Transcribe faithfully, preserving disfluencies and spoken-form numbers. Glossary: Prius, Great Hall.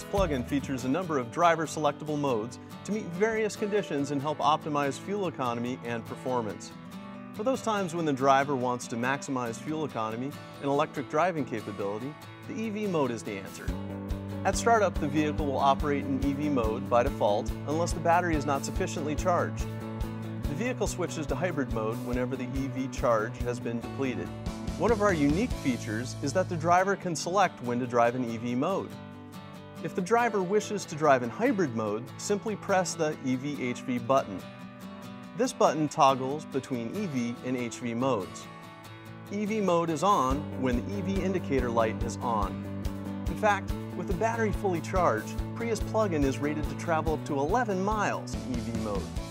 This plugin features a number of driver-selectable modes to meet various conditions and help optimize fuel economy and performance. For those times when the driver wants to maximize fuel economy and electric driving capability, the E V mode is the answer. At startup, the vehicle will operate in E V mode by default unless the battery is not sufficiently charged. The vehicle switches to hybrid mode whenever the E V charge has been depleted. One of our unique features is that the driver can select when to drive in E V mode. If the driver wishes to drive in hybrid mode, simply press the E V H V button. This button toggles between E V and H V modes. E V mode is on when the E V indicator light is on. In fact, with the battery fully charged, Prius plug-in is rated to travel up to eleven miles in E V mode.